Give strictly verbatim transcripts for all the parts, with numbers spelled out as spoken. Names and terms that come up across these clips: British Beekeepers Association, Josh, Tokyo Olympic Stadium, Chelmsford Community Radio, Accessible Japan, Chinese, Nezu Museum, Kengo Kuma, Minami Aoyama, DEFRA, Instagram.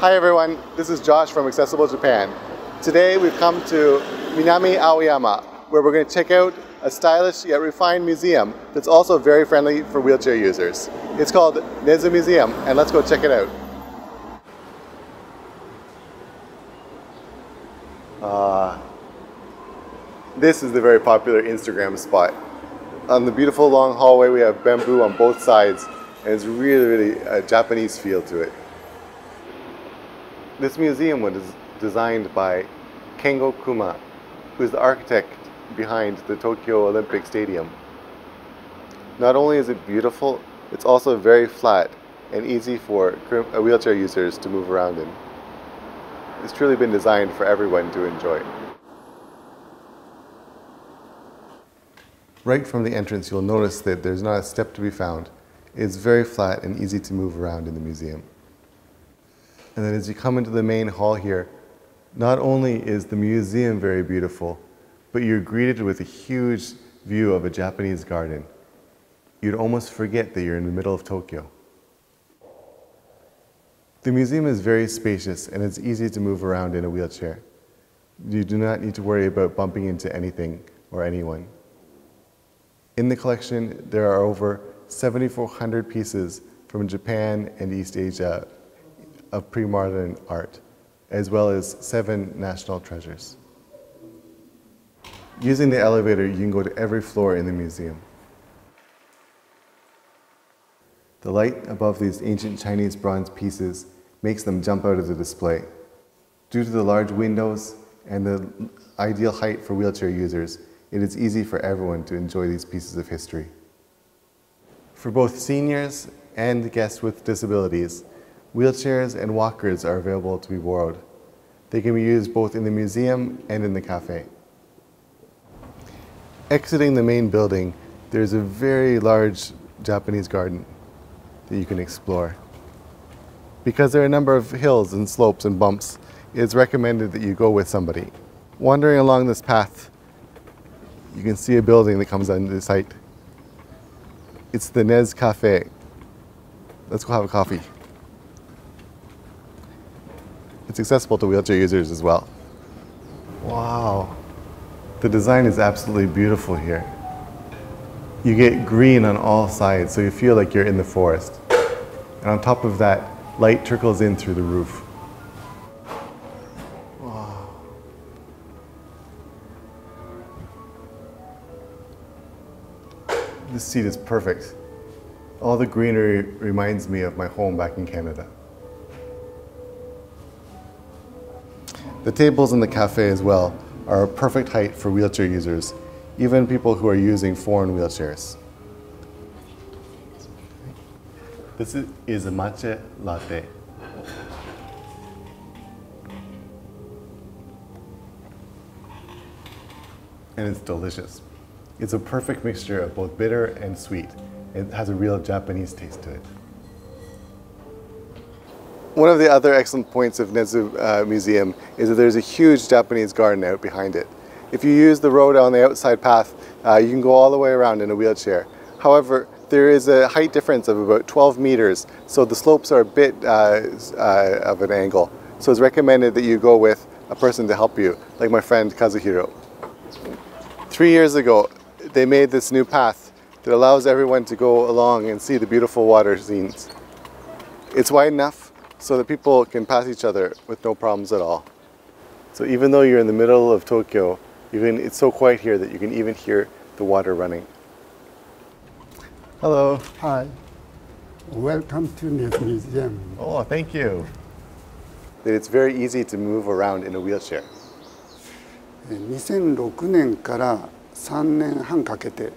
Hi everyone, this is Josh from Accessible Japan. Today we've come to Minami Aoyama, where we're going to check out a stylish yet refined museum that's also very friendly for wheelchair users. It's called Nezu Museum, and let's go check it out. Uh, this is the very popular Instagram spot. On the beautiful long hallway we have bamboo on both sides, and it's really, really a Japanese feel to it. This museum was designed by Kengo Kuma, who is the architect behind the Tokyo Olympic Stadium. Not only is it beautiful, it's also very flat and easy for wheelchair users to move around in. It's truly been designed for everyone to enjoy. Right from the entrance, you'll notice that there's not a step to be found. It's very flat and easy to move around in the museum. And then as you come into the main hall here, not only is the museum very beautiful, but you're greeted with a huge view of a Japanese garden. You'd almost forget that you're in the middle of Tokyo. The museum is very spacious and it's easy to move around in a wheelchair. You do not need to worry about bumping into anything or anyone. In the collection, there are over seven thousand four hundred pieces from Japan and East Asia of pre-modern art, as well as seven national treasures. Using the elevator, you can go to every floor in the museum. The light above these ancient Chinese bronze pieces makes them jump out of the display. Due to the large windows and the ideal height for wheelchair users, it is easy for everyone to enjoy these pieces of history. For both seniors and guests with disabilities, wheelchairs and walkers are available to be borrowed. They can be used both in the museum and in the cafe. Exiting the main building, there's a very large Japanese garden that you can explore. Because there are a number of hills and slopes and bumps, it's recommended that you go with somebody. Wandering along this path, you can see a building that comes onto the site. It's the Nezu Cafe. Let's go have a coffee. It's accessible to wheelchair users as well. Wow. The design is absolutely beautiful here. You get green on all sides, so you feel like you're in the forest. And on top of that, light trickles in through the roof. Wow. This seat is perfect. All the greenery reminds me of my home back in Canada. The tables in the cafe as well are a perfect height for wheelchair users, even people who are using foreign wheelchairs. This is a matcha latte. And it's delicious. It's a perfect mixture of both bitter and sweet. It has a real Japanese taste to it. One of the other excellent points of Nezu uh, Museum is that there's a huge Japanese garden out behind it. If you use the road on the outside path, uh, you can go all the way around in a wheelchair. However, there is a height difference of about twelve meters, so the slopes are a bit uh, uh, of an angle. So it's recommended that you go with a person to help you, like my friend Kazuhiro. Three years ago, they made this new path that allows everyone to go along and see the beautiful water scenes. It's wide enough so that people can pass each other with no problems at all. So even though you're in the middle of Tokyo, you can, it's so quiet here that you can even hear the water running. Hello. Hi. Welcome to Nezu Museum. Oh, thank you. That it's very easy to move around in a wheelchair. two thousand six年からさんねんはんかけて、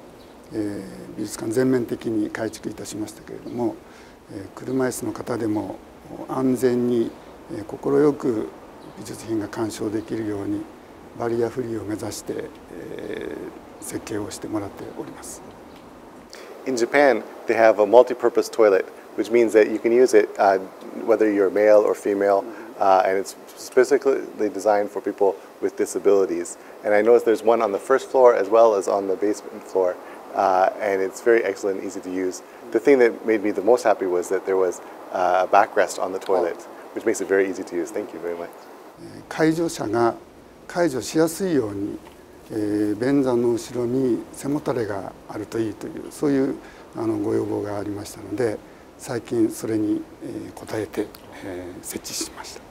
えー、美術館全面的に改築いたしましたけれども、えー、車椅子の方でも 安全に心よく美術品が鑑賞できるようにバリアフリーを目指して設計をしてもらっております。In Japan, they have a multi-purpose toilet, which means that you can use it uh, whether you're male or female, uh, and it's specifically designed for people with disabilities. And I noticed there's one on the first floor as well as on the basement floor. Uh, and it's very excellent and easy to use. The thing that made me the most happy was that there was uh, a backrest on the toilet, which makes it very easy to use. Thank you very much. 介助者が介助しやすいように、えー、便座の後ろに背もたれがあるといいというそういうあのご要望がありましたので、最近それに応えて、えー、設置しました。